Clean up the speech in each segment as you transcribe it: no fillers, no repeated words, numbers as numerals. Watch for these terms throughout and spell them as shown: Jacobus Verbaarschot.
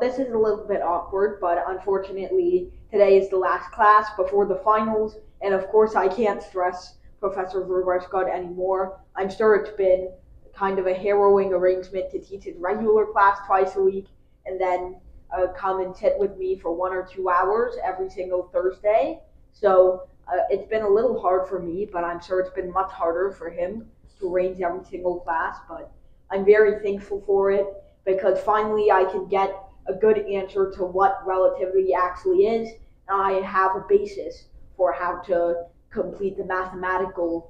This is a little bit awkward, but unfortunately today is the last class before the finals, and of course I can't stress Professor Verbaarschot anymore. I'm sure it's been kind of a harrowing arrangement to teach his regular class twice a week and then come and sit with me for 1 or 2 hours every single Thursday. So it's been a little hard for me, but I'm sure it's been much harder for him to arrange every single class, but I'm very thankful for it because finally I can get a good answer to what relativity actually is, and I have a basis for how to complete the mathematical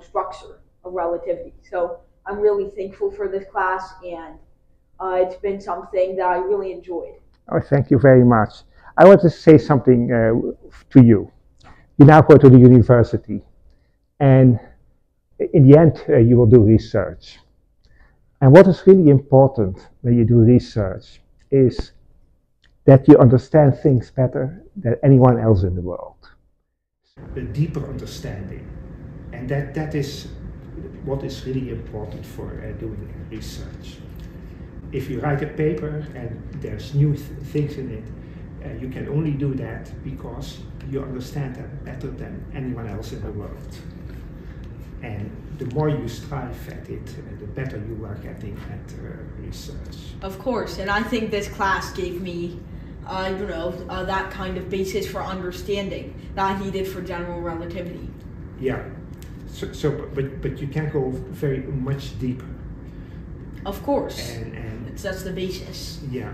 structure of relativity. So I'm really thankful for this class, and it's been something that I really enjoyed. Oh, thank you very much. I want to say something to you. You now go to the university, and in the end, you will do research. And what is really important when you do research is that you understand things better than anyone else in the world. A deeper understanding, and that is what is really important for doing research. If you write a paper and there's new things in it, you can only do that because you understand that better than anyone else in the world. And the more you strive at it, the better you are getting at research. Of course, and I think this class gave me, that kind of basis for understanding that I needed for general relativity. Yeah, but you can go very much deeper. Of course, and it's just the basis. Yeah.